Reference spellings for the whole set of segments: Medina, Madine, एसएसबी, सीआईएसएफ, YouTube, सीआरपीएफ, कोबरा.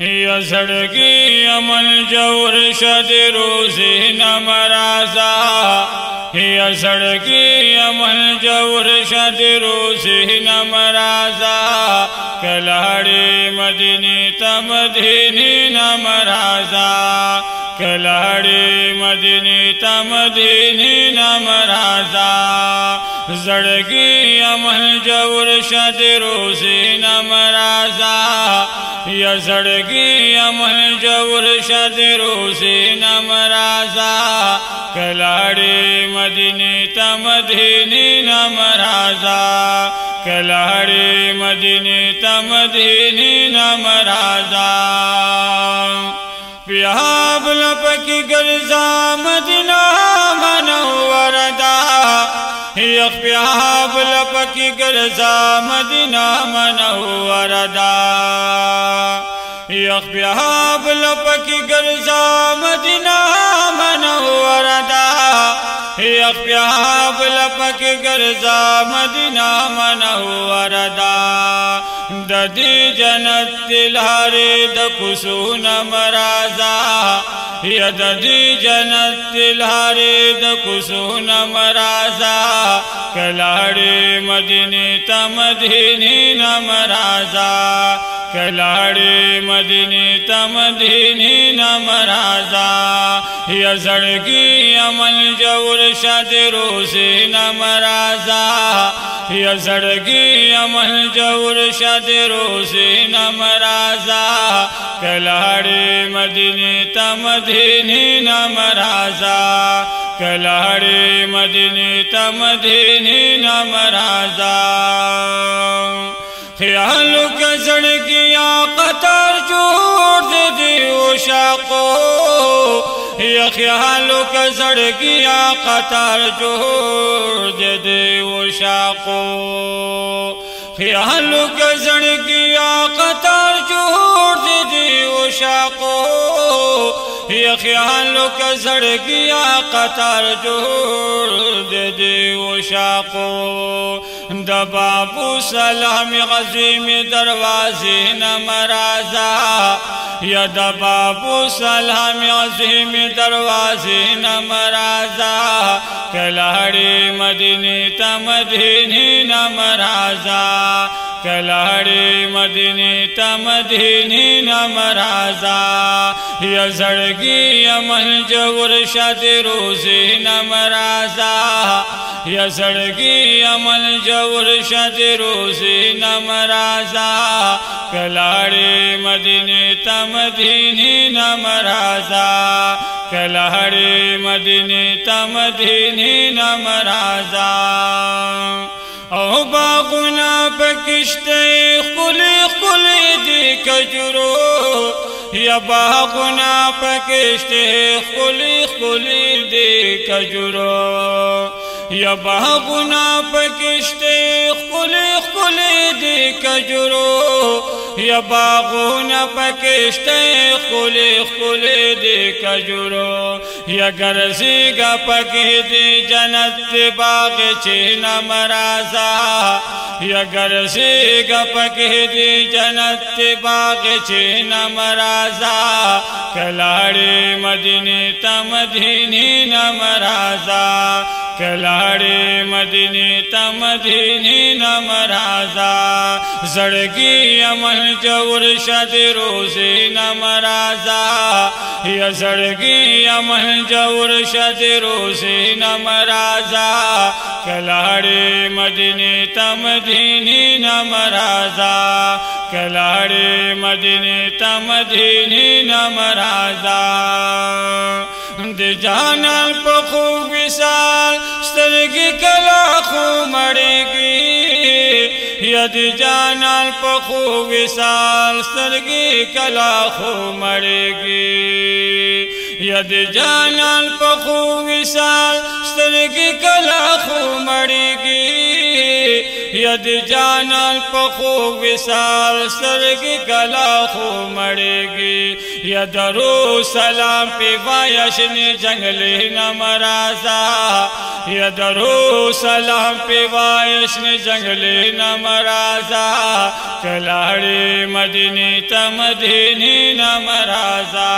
या सड़की अमल जौर शद रोज़े न मराजा, या सड़की अमल जौर शद रोज़े न मराजा, कलाड़ी मदीने तमदीने न मराजा, कलाड़ी मदीने तमदीने न मराजा, सड़की अमल जौर शद रोज़े न मराजा, या सड़की अमल जौर शद रोज़े न मराजा, कलाड़ी मदीने तमदीने न मराजा, कलाड़ी मदीने तमदीने न मराजा, प्याब लपक गर्जा मदीना मनवरदा, प्याब लपक गर्जा मदीना मनवरदा, यख प्याब लपक गर्जा मदीना मनवरदा, यख प्याब लपक गर्जा मदीना मनवरदा, ददी जन्नत तिलहरे दकुसू न मराजा, या ददी जन्नत तिलहरे दकुसू न मराजा, कलाड़ी मदीने तमदीने न मराजा, कलाड़ी मदीने तमदीने न मराजा, या सड़की अमल जौर शद रोज़े न मराजा, या सड़की अमल जौर शद रोज़े न मराजा, कलाड़ी मदीने तमदीने न मराजा, कलाड़ी मदीने तमदीने न मराजा, ख्याल सड़किया कतर जोड़ दी उशाको, या ख्याल सड़किया कतर जोड़ दी उशाको, ख्याल सड़किया कतर जोड़ दी उशाको, या ख्याल सड़किया कतर जोड़ दी उशाको, दबाबू सलाम क़ज़ीम दरवाज़े न मराजा, या दबाबू सलाम क़ज़ीम दरवाज़े न मराजा, कलाड़ी मदीने तमदीने न मराजा, कलाड़ी मदीने तमदीने न मराजा, या सड़की अमल जौर शद रोज़े न मराजा, या सड़की अमल जौर शद रोज़े न मराजा, कलाड़ी मदीने तमदीने न मराजा, कलाड़ी मदीने तमदीने न मराजा, बागुना पकिश्ते खुली खुली दी खजरो, या बागुना पकिश्ते खुली खुली दी खजरो, या बागुना पकिश्ते खुली खुली दी खजरो, या बागुना पकिश्ते खुली खुली दी खजरो, या गर्जी गा पके दी जन्नत बाग छीन मराजा, या गर्जी गा पके दी जन्नत बाग छीन मराजा, कलाड़ी मदीने तमदीने न मराजा, कलाड़ी मदीने तमदीने न मराजा, सड़की अमल जौर शद रोज़े न मराजा, या सड़की अमल जौर शद रोज़े न मराजा, कलाड़ी मदीने तमदीने न मराजा, कलाड़ी मदीने तमदीने न मराजा, जाना पर खूब विशाल सरगी कला खू मरेगी, यदि जाना पर खूब विशाल सरगी कला खू मरेगी, یاد جانان په خوږی سال سترګې کله خو مړېږي یاد جانان په خوږی سال سترګې کله خو مړېږي یاد رو سلام پی وایا شنه جنگل نه مرزا یاد رو سلام پی وایا شنه جنگل نه مرزا کلاړې مدینه ته مدینه نه مرزا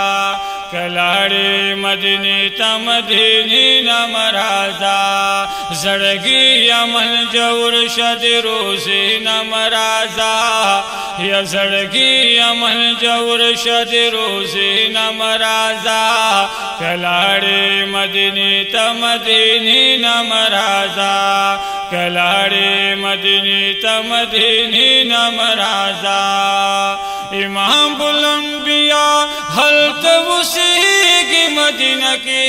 کلاڑی مدینی تا مدینی نا ما رازا زڑگی عمل جور شد روزی نا ما رازا یا زڑگی عمل جور شد روزی نا ما رازا کلاڑی مدینی تا مدینی نا ما رازا کلاڑی مدینی تا مدینی نا ما رازا امام الانبیاء حلق उसी की मदीना की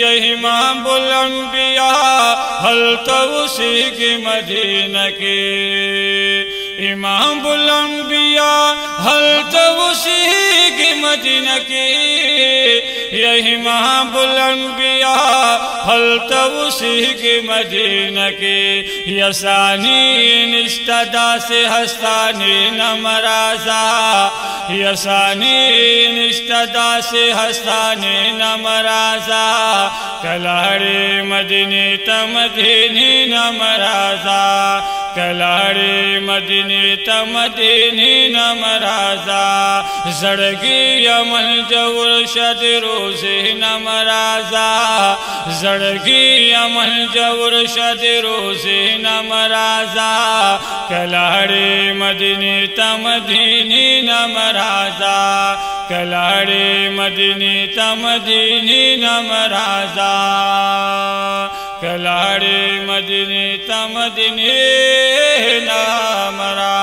यही इमाम الانبیاء हलत उसी की मदीना की इमाम الانبیاء हलत उसी की मदीना की यही इमाम الانبیاء हलत उसी की मदीना की यसानी निश्तदा से हस्तानी ना मा राजा यसानी निश्तदा से हस्तानी ना मा राजा कलाड़े मदीने ता मदीने ना मा राजा कलाड़े मदीने ता मदीने ना मा राजा जड़गी अमल जवर शद रोजे ना मा राजा जड़गी अमल जवर शद रोजे ना मा राजा कलाड़े मदीने ता मदीने ना मा राजा कलाड़े मदीने ता मदीने ना मा राजा कलाड़े मदीने ता मदीने ना मा राजा।